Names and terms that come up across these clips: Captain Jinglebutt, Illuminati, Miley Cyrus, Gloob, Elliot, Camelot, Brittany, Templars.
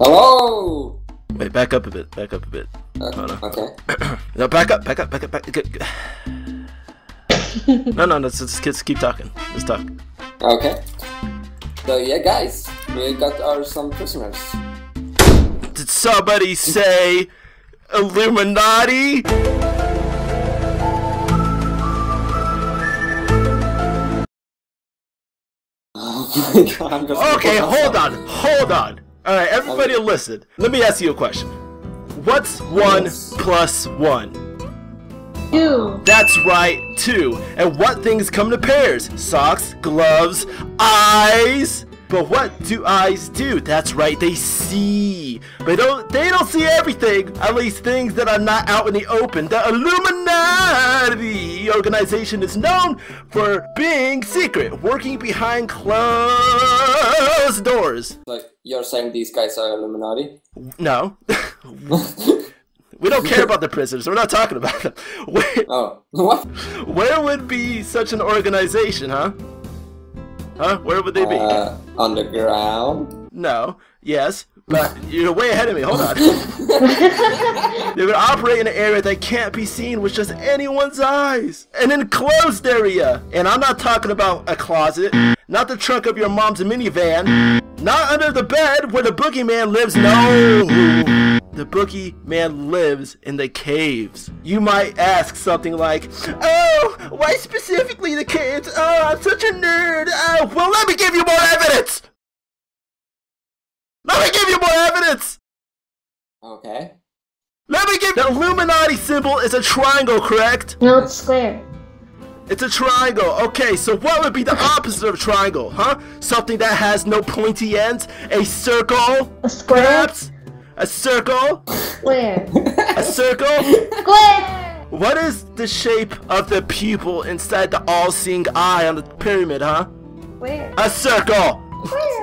Hello? Wait, back up a bit, back up a bit. Okay. No, back up. No, let's keep talking. Let's talk. Okay. So yeah, guys, we got some prisoners. Did somebody say Illuminati? Oh my God, okay, hold on. All right, everybody listen. Let me ask you a question. What's 1 plus 1? 2. That's right, 2. And what things come to pairs? Socks, gloves, eyes. But what do eyes do? That's right, they see. But they don't see everything, at least things that are not out in the open. The Illuminati organization is known for being secret, working behind closed doors. Like, you're saying these guys are Illuminati? No. We don't care about the prisoners, we're not talking about them. What? Where would be such an organization, huh? Huh? Where would they be? Underground? No. Yes. But you're way ahead of me. Hold on. They're going to operate in an area that can't be seen with just anyone's eyes. An enclosed area. And I'm not talking about a closet. Not the trunk of your mom's minivan. Not under the bed where the boogeyman lives. No. The boogeyman lives in the caves. You might ask something like, oh, why specifically the caves? Oh, I'm such a nerd. Oh, well, let me give you more evidence. Okay. The Illuminati symbol is a triangle, correct? No, it's square. It's a triangle. Okay, so what would be the opposite of a triangle, huh? Something that has no pointy ends? A circle? A square? Perhaps? A circle? Square. A circle? Square! What is the shape of the pupil inside the all-seeing eye on the pyramid, huh? Where? A circle! Where?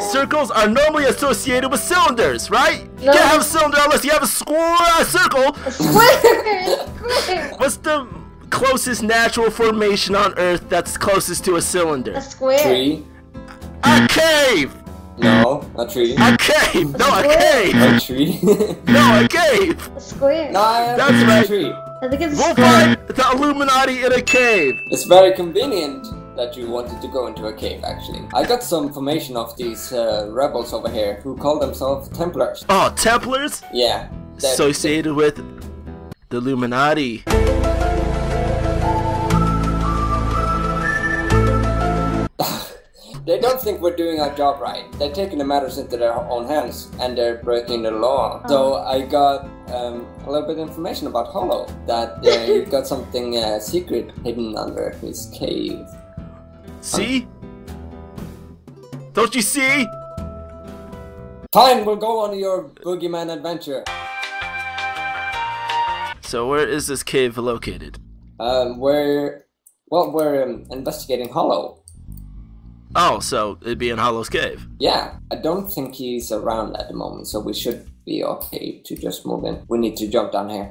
Circles are normally associated with cylinders, right? No. You can't have a cylinder unless you have a square circle. A square. What's the closest natural formation on Earth that's closest to a cylinder? A square. Tree. A cave. No, a tree. A cave. No, a cave. A tree. No, a cave. A square. No, that's right. A tree. I think it's we'll find the Illuminati in a cave. It's very convenient that you wanted to go into a cave, actually. I got some information of these rebels over here who call themselves Templars. Oh, Templars? Yeah. Associated with the Illuminati. They don't think we're doing our job right. They're taking the matters into their own hands and they're breaking the law. Oh. So I got a little bit of information about Hollow, that you've got something secret hidden under his cave. See? Don't you see? Fine, we'll go on your boogeyman adventure. So where is this cave located? We're investigating Hollow. Oh, so it'd be in Hollow's cave? Yeah, I don't think he's around at the moment, so we should be okay to just move in. We need to jump down here.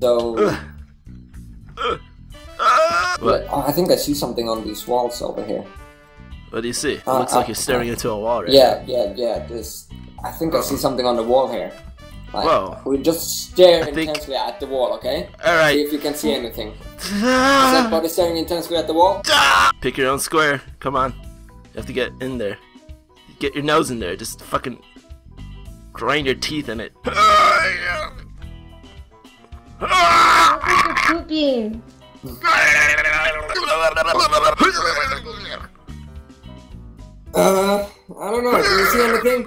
So... Oh, I think I see something on these walls over here. What do you see? It looks like you're staring into a wall, right? Yeah. I think I see something on the wall here. Like, whoa. We just stare intensely at the wall, okay? Alright. See if you can see anything. Is everybody staring intensely at the wall? Pick your own square. Come on. You have to get in there. Get your nose in there. Just fucking grind your teeth in it. Pooping. I don't know. Can you see anything?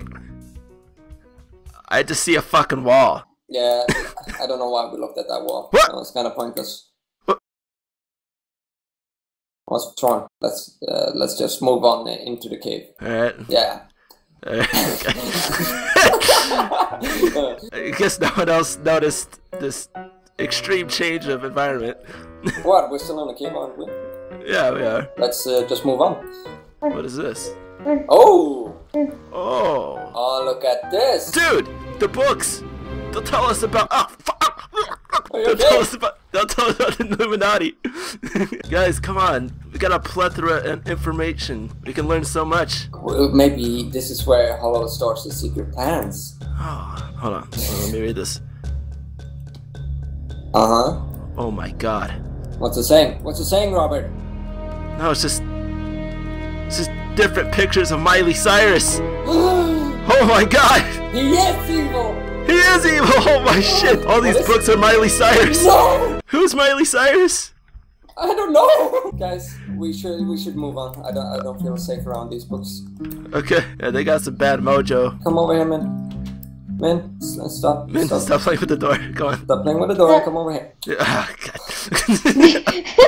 I had to see a fucking wall. Yeah, I don't know why we looked at that wall. That was kind of pointless. What's wrong? Let's just move on into the cave. Alright. Yeah. Alright. I guess no one else noticed this extreme change of environment. What? We're still in the cave, aren't we? Yeah, we are. Let's just move on. What is this? Oh! Oh! Oh, look at this! Dude! The books! They'll tell us about... Oh, fuck! They'll tell us about the Illuminati. Guys, come on. We got a plethora of information. We can learn so much. Well, maybe this is where Hollow starts his secret plans. Oh, hold on. Let me read this. Uh-huh. Oh my god. What's it saying? What's it saying, Robert? No, it's just different pictures of Miley Cyrus. Oh my god! He is evil! He is evil! Oh my shit! All these books are Miley Cyrus! No! Who's Miley Cyrus? I don't know! Guys, we should move on. I don't feel safe around these books. Okay, yeah, they got some bad mojo. Come over here, man. Man, stop. Man, stop playing with the door. Come on. Stop playing with the door, come over here. Oh, god.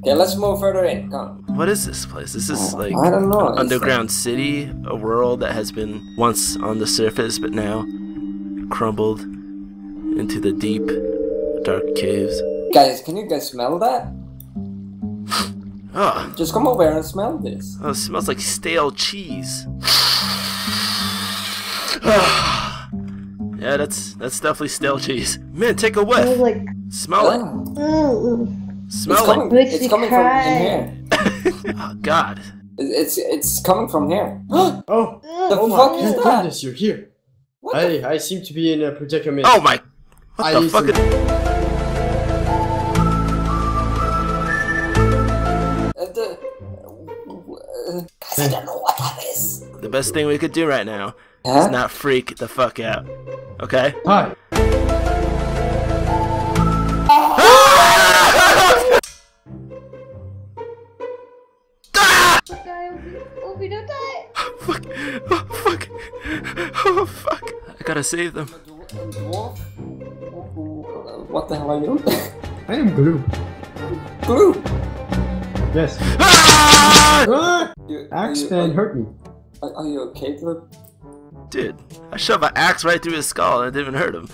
Okay, let's move further in. Come on. What is this place? This is like I don't know. An underground city, a world that has been once on the surface but now crumbled into the deep, dark caves. Guys, can you guys smell that? Oh. Just come over and smell this. Oh, it smells like stale cheese. Yeah, that's definitely stale cheese. Man, take a whiff. Like, smell it. Ooh. Smell it. It's coming from in here. Oh god. It's coming from here. Oh, the fuck is that? Goodness, you're here. What I seem to be in a predicament. Oh my. What the fuck? I don't know what that is. The best thing we could do right now is not freak the fuck out. Okay? Hi. Fuck! Oh fuck! Oh fuck! I gotta save them. Dwarf? What the hell are you? I am Glue. Glue? Yes. Ah! Axeman hurt me. Are you okay, Glue? Dude, I shoved my axe right through his skull and it didn't even hurt him.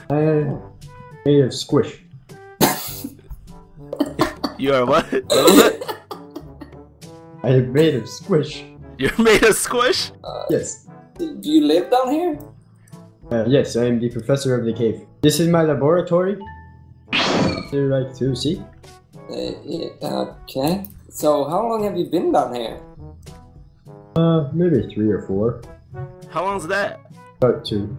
Made of squish. You are what? I am made of squish. You're made of squish? Yes. Do you live down here? Yes, I am the professor of the cave. This is my laboratory. Do you like to see? Okay. So, how long have you been down here? Maybe 3 or 4. How long's that? About 2.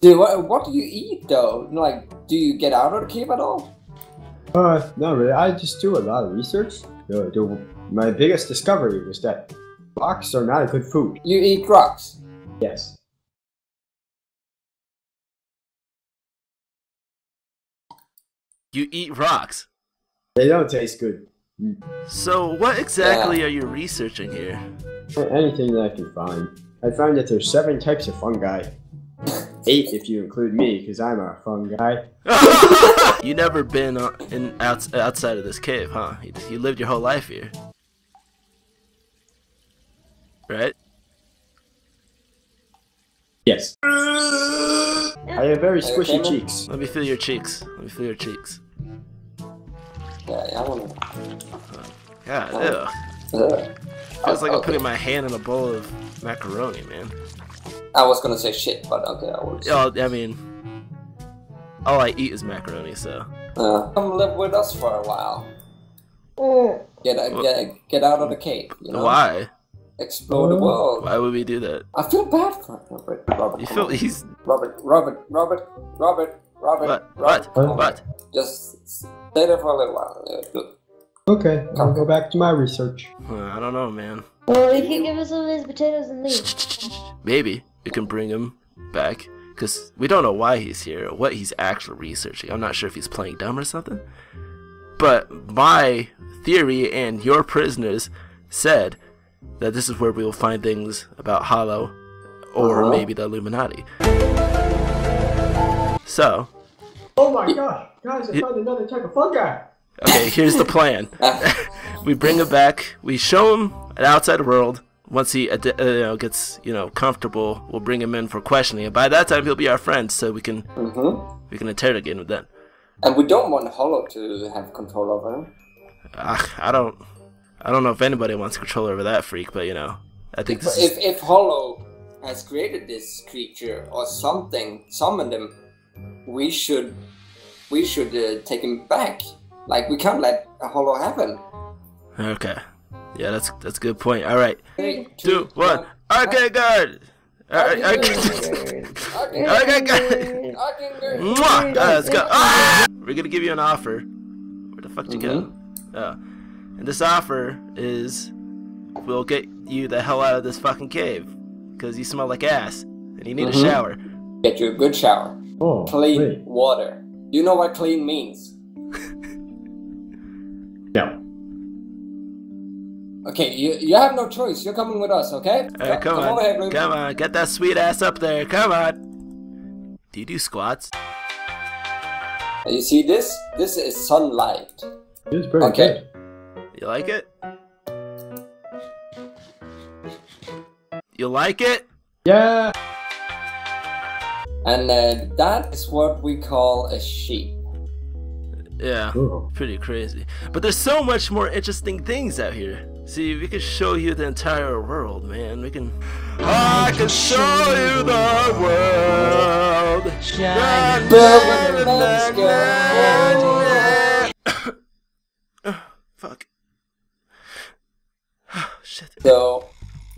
Dude, what do you eat though? Like, do you get out of the cave at all? Not really. I just do a lot of research. My biggest discovery was that rocks are not a good food. You eat rocks? Yes. You eat rocks? They don't taste good. So what exactly are you researching here? Anything that I can find. I found that there's 7 types of fungi. 8 if you include me, because I'm a fungi. You never been outside of this cave, huh? You lived your whole life here. Right? Yes. I have very squishy cheeks. Let me feel your cheeks. Let me feel your cheeks. Yeah, I want to. God, ew. Feels like I'm putting my hand in a bowl of macaroni, man. I was gonna say shit, but okay, I was. Oh, I mean, all I eat is macaroni, so. Come live with us for a while. Get out of the cave. You know? Why? Explore the world. Why would we do that? I feel bad for Robert. Robert, you feel he's Robert. What? Just stay there for a little while. Okay, I'll go back to my research. I don't know, man. Well, he can give us some of his potatoes and leave. Maybe we can bring him back, because we don't know why he's here or what he's actually researching. I'm not sure if he's playing dumb or something. But my theory and your prisoners said that this is where we will find things about Hollow or maybe the Illuminati. So... Oh my god! Guys, I found another type of fungi! Okay, here's the plan. We bring him back, we show him an outside world. Once he gets comfortable, we'll bring him in for questioning, and by that time he'll be our friend, so we can interrogate him then. And we don't want Hollow to have control over him. I don't know if anybody wants control over that freak, but I think if Hollow has created this creature or something, summoned him, we should we should take him back. Like, we can't let Hollow happen. Okay. Yeah, that's a good point. All right. 3, 2, 1. Okay, guard. All right. Okay, guard. Mwah! Let's go. Ah! We're gonna give you an offer. Where the fuck did you go? Oh. And this offer is, we'll get you the hell out of this fucking cave, because you smell like ass, and you need a shower. Get you a good shower. Oh, clean water. You know what clean means? Yeah. Okay, you have no choice. You're coming with us, okay? Right, come on. Over here, come on, get that sweet ass up there. Come on. Do you do squats? You see this? This is sunlight. It's pretty good. You like it? You like it? Yeah. And that is what we call a sheep. Yeah, pretty crazy. But there's so much more interesting things out here. See, we can show you the entire world, man. We can. I can show you the world. Shine, fuck. Shit. So,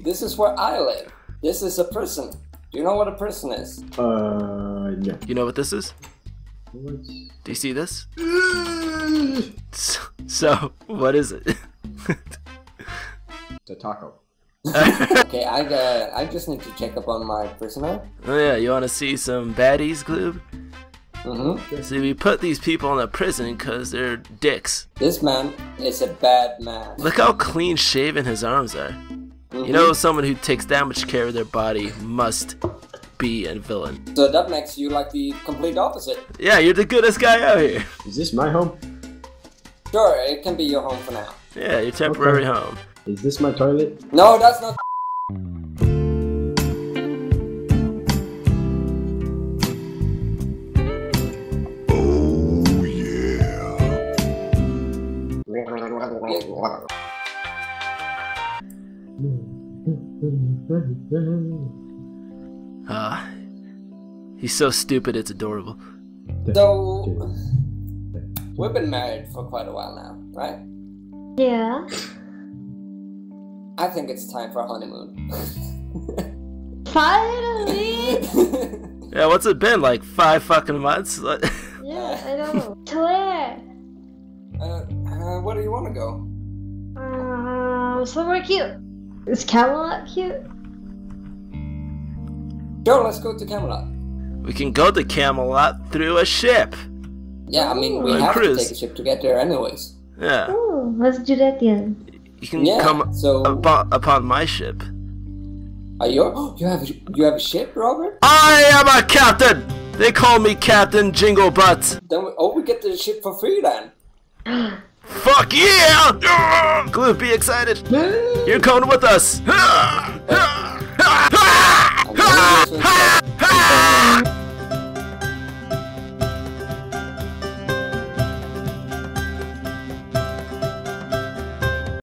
this is where I live. This is a prison. Do you know what a prison is? Yeah. You know what this is? Do you see this? So, what is it? It's a taco. Okay, I just need to check up on my prisoner. Oh yeah, you want to see some baddies, Gloob? Mm-hmm. See, we put these people in a prison because they're dicks. This man is a bad man. Look how clean shaven his arms are. Mm-hmm. You know, someone who takes that much care of their body must be a villain. So that makes you like the complete opposite. Yeah, you're the goodest guy out here. Is this my home? Sure, it can be your home for now. Yeah, your temporary home. Is this my toilet? No, that's not. He's so stupid, it's adorable. So, we've been married for quite a while now, right? Yeah. I think it's time for a honeymoon. Finally! Yeah, what's it been, like 5 fucking months? Yeah, I know. To where? Where do you want to go? Somewhere cute. Is Camelot cute? Sure, let's go to Camelot. We can go to Camelot through a ship. Yeah, I mean, we have to take a ship to get there anyways. Yeah. Ooh, let's do that then. You can come upon my ship. Are you? You have a ship, Robert? I am a captain! They call me Captain Jinglebutt. Then we get the ship for free then. Fuck yeah! Gloob, be excited. You're coming with us.